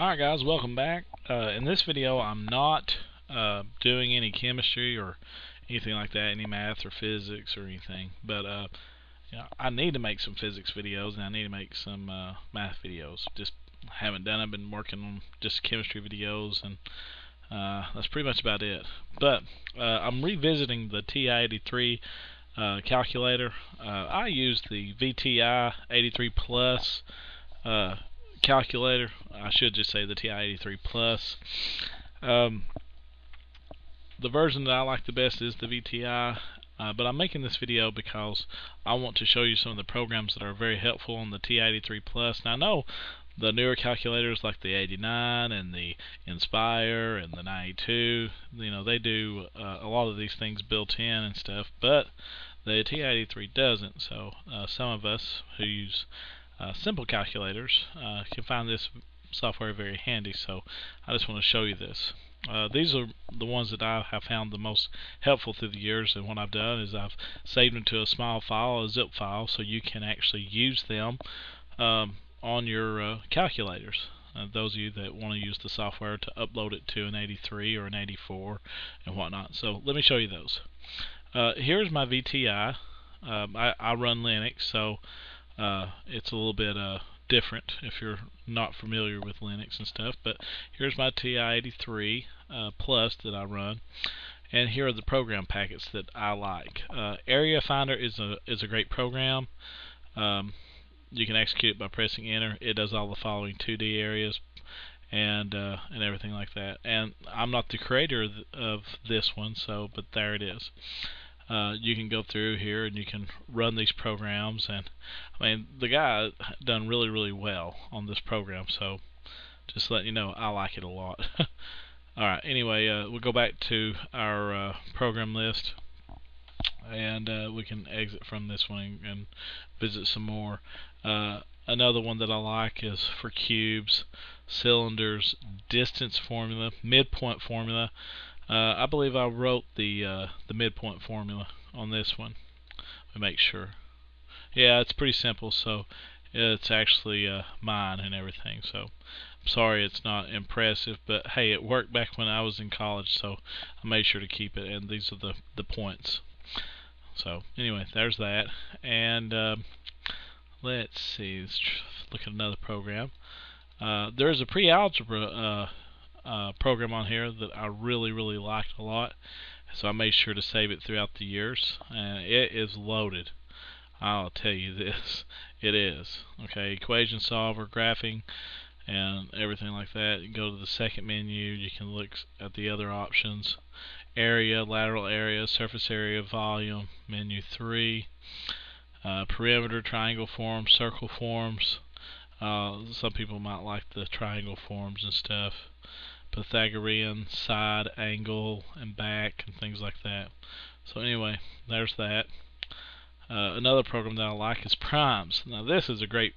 Alright guys, welcome back. In this video I'm not doing any chemistry or anything like that, any math or physics or anything, but you know, I need to make some physics videos and I need to make some math videos. Just haven't done it. I've been working on just chemistry videos and that's pretty much about it. But I'm revisiting the TI-83 calculator. I use the VTI-83 plus calculator. I should just say the TI-83 plus. The version that I like the best is the VTI, but I'm making this video because I want to show you some of the programs that are very helpful on the TI-83 plus. Now I know the newer calculators like the 89 and the Inspire and the 92, you know, they do a lot of these things built in and stuff, but the TI-83 doesn't. So some of us who use simple calculators can find this software very handy, so I just want to show you this. These are the ones that I have found the most helpful through the years, and what I've done is I've saved them to a small file, a zip file, so you can actually use them on your calculators. Those of you that want to use the software to upload it to an 83 or an 84 and whatnot. So let me show you those. Here's my VTI. I run Linux, so it's a little bit different if you're not familiar with Linux and stuff, but here's my TI-83 plus that I run, and here are the program packets that I like. Area Finder is a great program. You can execute it by pressing enter. It does all the following 2D areas and everything like that, and I'm not the creator of this one, so but there it is. You can go through here and you can run these programs, and I mean the guy done really well on this program, so just letting you know I like it a lot. Alright, anyway, we'll go back to our program list, and we can exit from this one and visit some more. Another one that I like is for cubes, cylinders, distance formula, midpoint formula. I believe I wrote the midpoint formula on this one. Let me make sure. Yeah, it's pretty simple, so it's actually mine and everything. So I'm sorry it's not impressive, but hey, it worked back when I was in college, so I made sure to keep it. And these are the points. So anyway, there's that. And let's see. Let's look at another program. There's a pre-algebra program on here that I really liked a lot, so I made sure to save it throughout the years, and it is loaded. I'll tell you this, it is. Okay, equation solver, graphing, and everything like that. You go to the second menu, you can look at the other options: area, lateral area, surface area, volume, menu 3, perimeter, triangle forms, circle forms. Some people might like the triangle forms and stuff. Pythagorean, side, angle, and back, and things like that. So anyway, there's that. Another program that I like is primes. Now this is a great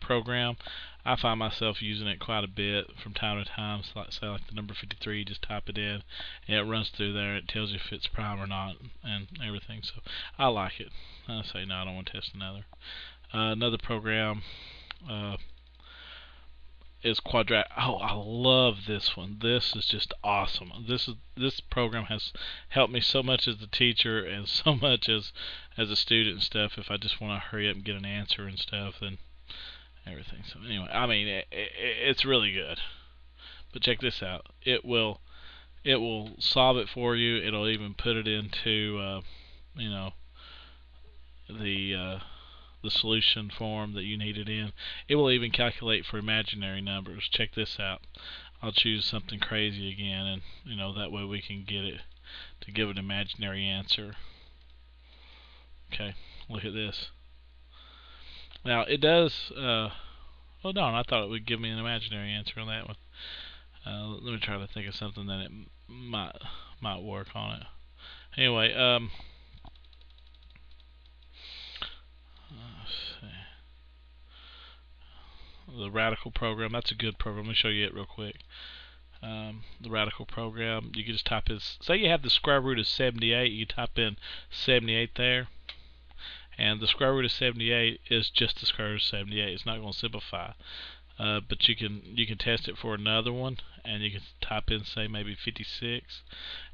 program. I find myself using it quite a bit from time to time. So like, say like the number 53, just type it in, and it runs through there. It tells you if it's prime or not and everything. So I like it. I say no, I don't want to test another. Another program is quadratic. Oh, I love this one. This is just awesome. This program has helped me so much as the teacher and so much as a student and stuff. If I just want to hurry up and get an answer and stuff and everything. So anyway, I mean it's really good. But check this out. It will solve it for you. It'll even put it into you know, the solution form that you need it in. It will even calculate for imaginary numbers. Check this out. I'll choose something crazy again, and you know, that way we can get it to give an imaginary answer. Okay, look at this. Now it does hold on, I thought it would give me an imaginary answer on that one. Let me try to think of something that it might work on it. Anyway, the radical program, that's a good program. Let me show you it real quick. The radical program, you can just type in, say you have the square root of 78, you type in 78 there, and the square root of 78 is just the square root of 78. It's not going to simplify. but you can test it for another one, and you can type in, say, maybe 56,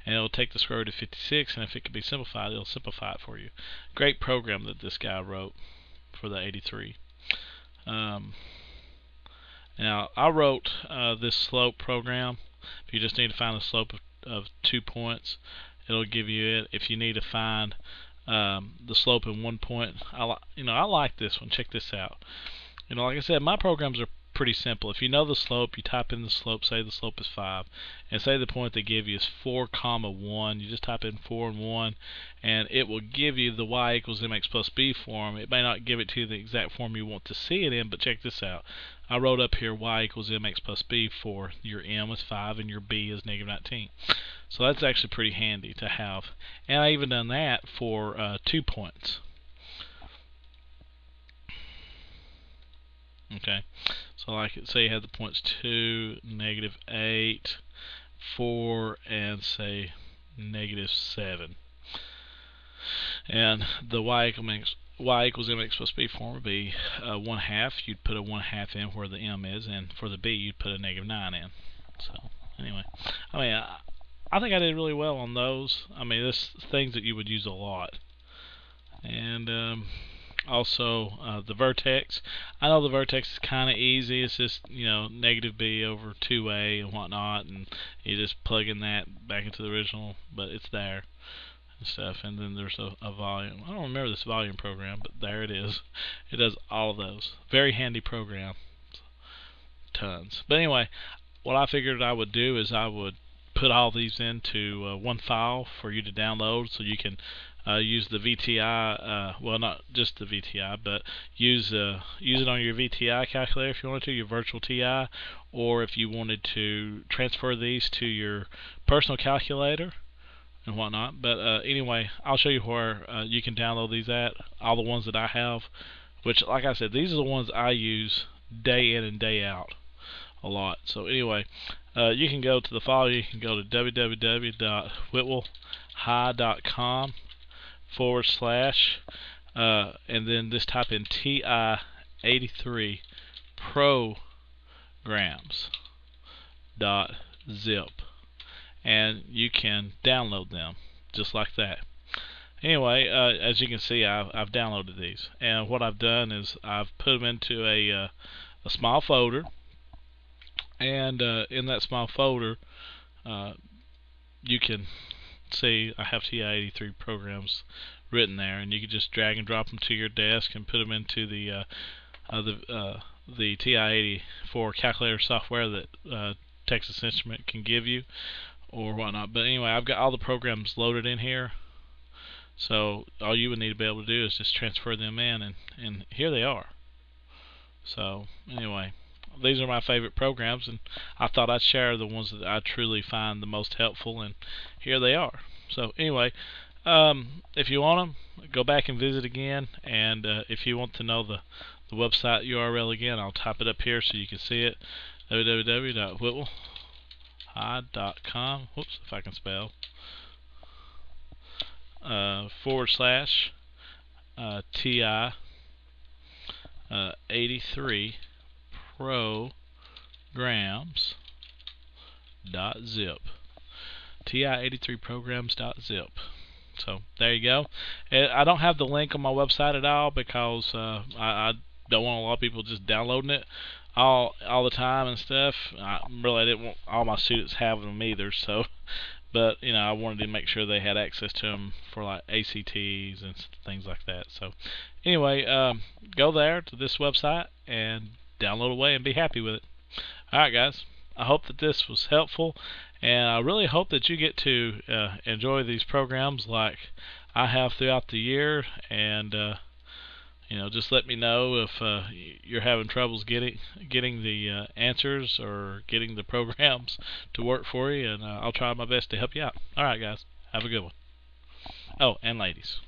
and it'll take the square root of 56, and if it can be simplified, it'll simplify it for you. Great program that this guy wrote for the 83. Now, I wrote this slope program. If you just need to find the slope of 2 points, it'll give you it. If you need to find the slope in 1 point, I like this one. Check this out. Like I said, my programs are pretty simple. If you know the slope, you type in the slope. Say the slope is 5, and say the point they give you is 4, 1. You just type in 4 and 1, and it will give you the y = mx + b form. It may not give it to you the exact form you want to see it in, but check this out. I wrote up here y = mx + b for your m is 5 and your b is -19. So that's actually pretty handy to have. And I even done that for 2 points. Okay, so like it, say you have the points 2, -8, 4, and say -7. And the y = mx + b form would be 1/2. You'd put a 1/2 in where the m is, and for the b you'd put a -9 in. So anyway, I think I did really well on those. This things that you would use a lot, and also the vertex. I know the vertex is kind of easy. It's just -b/2a and whatnot, and you just plug in that back into the original, but it's there and stuff. And then there's a volume. I don't remember this volume program, but there it is. It does all of those. Very handy program, tons. But anyway, what I figured I would do is I would put all these into one file for you to download, so you can use the VTI, well, not just the VTI, but use it on your VTI calculator if you wanted to, your virtual TI, or if you wanted to transfer these to your personal calculator and whatnot. But anyway, I'll show you where you can download these at, all the ones that I have, which, like I said, these are the ones I use day in and day out a lot. So anyway, you can go to the file. You can go to www.whitwellhigh.com/ and then just type in TI-83 programs.zip, and you can download them just like that. Anyway, as you can see, I've downloaded these, and what I've done is I've put them into a small folder, and in that small folder you can see I have TI-83 programs written there, and you can just drag and drop them to your desk and put them into the TI-84 calculator software that Texas Instruments can give you or whatnot. But anyway, I've got all the programs loaded in here, so all you would need to be able to do is just transfer them in, and here they are. So anyway, these are my favorite programs, and I thought I'd share the ones that I truly find the most helpful, and here they are. So anyway, if you want them, go back and visit again, and if you want to know the website URL again, I'll type it up here so you can see it, www.whitwellhigh.com, whoops, if I can spell, / TI-83 programs.zip. TI-83 programs.zip. So there you go. I don't have the link on my website at all, because I don't want a lot of people just downloading it all the time and stuff. I didn't want all my students having them either. So, but I wanted to make sure they had access to them for like ACTs and things like that. So anyway, go there to this website and download away and be happy with it. Alright guys, I hope that this was helpful, and I really hope that you get to enjoy these programs like I have throughout the year. And just let me know if you're having troubles getting the answers or getting the programs to work for you, and I'll try my best to help you out. Alright guys, have a good one. Oh, and ladies.